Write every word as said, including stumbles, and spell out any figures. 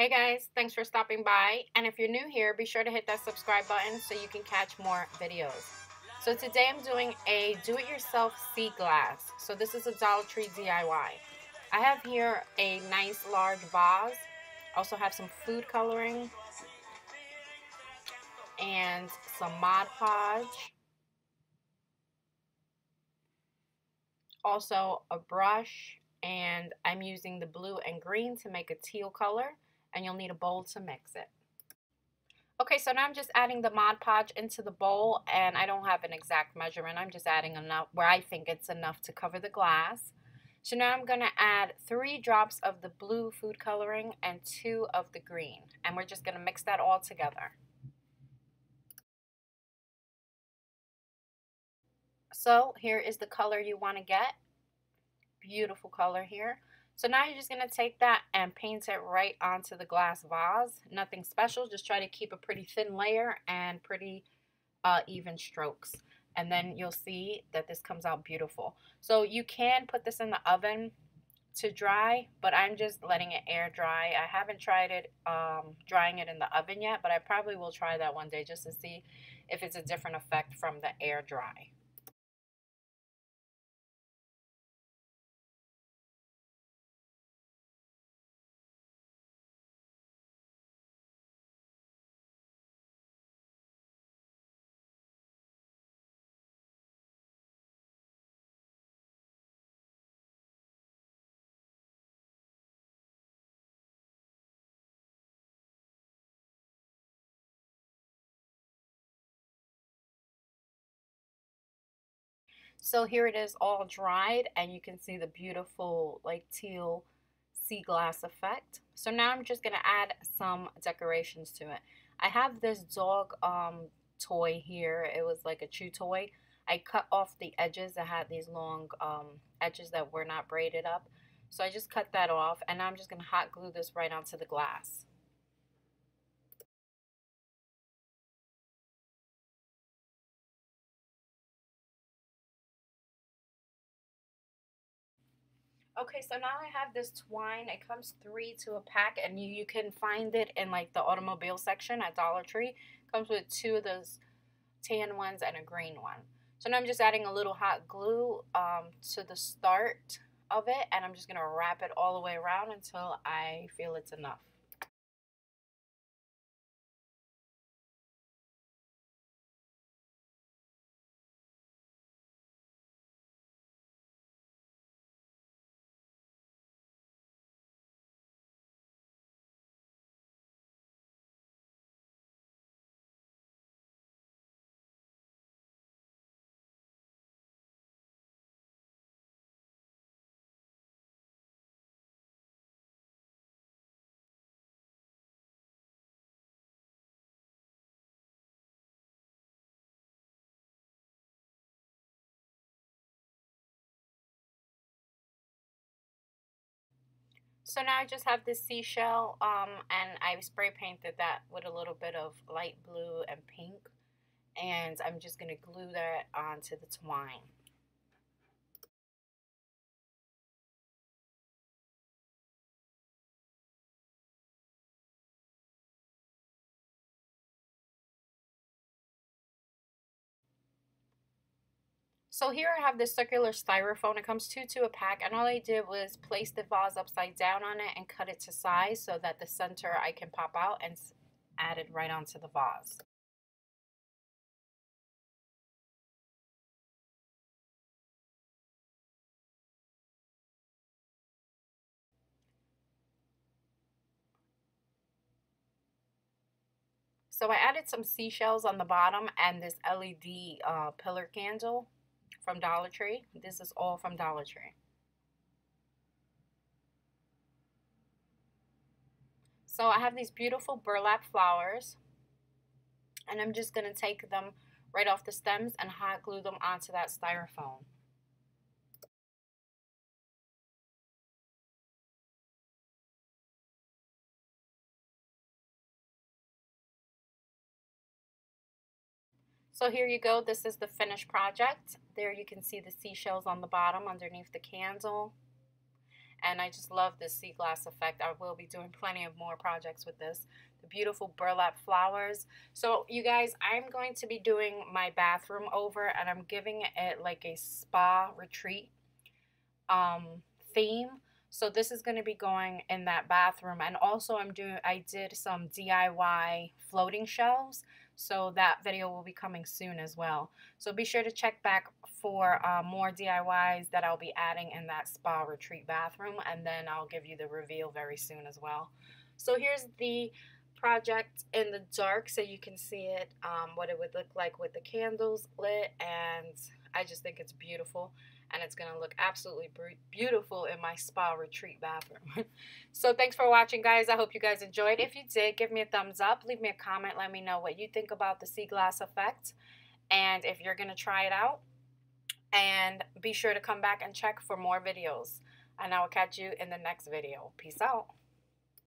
Hey guys, thanks for stopping by, and if you're new here, be sure to hit that subscribe button so you can catch more videos. So today I'm doing a do-it-yourself sea glass. So this is a Dollar Tree D I Y. I have here a nice large vase. I also have some food coloring and some Mod Podge. Also a brush, and I'm using the blue and green to make a teal color. And you'll need a bowl to mix it. Okay, so now I'm just adding the Mod Podge into the bowl, and I don't have an exact measurement. I'm just adding enough where I think it's enough to cover the glass. So now I'm gonna add three drops of the blue food coloring and two of the green, and we're just gonna mix that all together. So here is the color you wanna get. Beautiful color here. So now you're just going to take that and paint it right onto the glass vase. Nothing special, just try to keep a pretty thin layer and pretty uh, even strokes. And then you'll see that this comes out beautiful. So you can put this in the oven to dry, but I'm just letting it air dry. I haven't tried it um, drying it in the oven yet, but I probably will try that one day just to see if it's a different effect from the air dry. So here it is all dried, and you can see the beautiful like teal sea glass effect. So now I'm just going to add some decorations to it. I have this dog um, toy here. It was like a chew toy. I cut off the edges. I had these long um, edges that were not braided up. So I just cut that off, and now I'm just going to hot glue this right onto the glass. Okay, so now I have this twine. It comes three to a pack, and you, you can find it in like the automobile section at Dollar Tree. It comes with two of those tan ones and a green one. So now I'm just adding a little hot glue um, to the start of it, and I'm just going to wrap it all the way around until I feel it's enough. So now I just have this seashell, um, and I spray painted that with a little bit of light blue and pink, and I'm just going to glue that onto the twine. So here I have this circular styrofoam. It comes two to a pack, and all I did was place the vase upside down on it and cut it to size so that the center I can pop out and add it right onto the vase. So I added some seashells on the bottom and this L E D uh, pillar candle from Dollar Tree. This is all from Dollar Tree. So I have these beautiful burlap flowers, and I'm just going to take them right off the stems and hot glue them onto that styrofoam. So here you go, this is the finished project. There you can see the seashells on the bottom underneath the candle. and I just love this sea glass effect. I will be doing plenty of more projects with this. The beautiful burlap flowers. So you guys, I'm going to be doing my bathroom over, and I'm giving it like a spa retreat um, theme. So this is going to be going in that bathroom, and also I'm doing, I did some D I Y floating shelves, so that video will be coming soon as well. So be sure to check back for uh, more D I Ys that I'll be adding in that spa retreat bathroom, and then I'll give you the reveal very soon as well. So here's the project in the dark, so you can see it, um, what it would look like with the candles lit, and I just think it's beautiful. And it's going to look absolutely beautiful in my spa retreat bathroom. So thanks for watching, guys. I hope you guys enjoyed. If you did, give me a thumbs up. Leave me a comment. Let me know what you think about the sea glass effect and if you're going to try it out. And be sure to come back and check for more videos. And I will catch you in the next video. Peace out.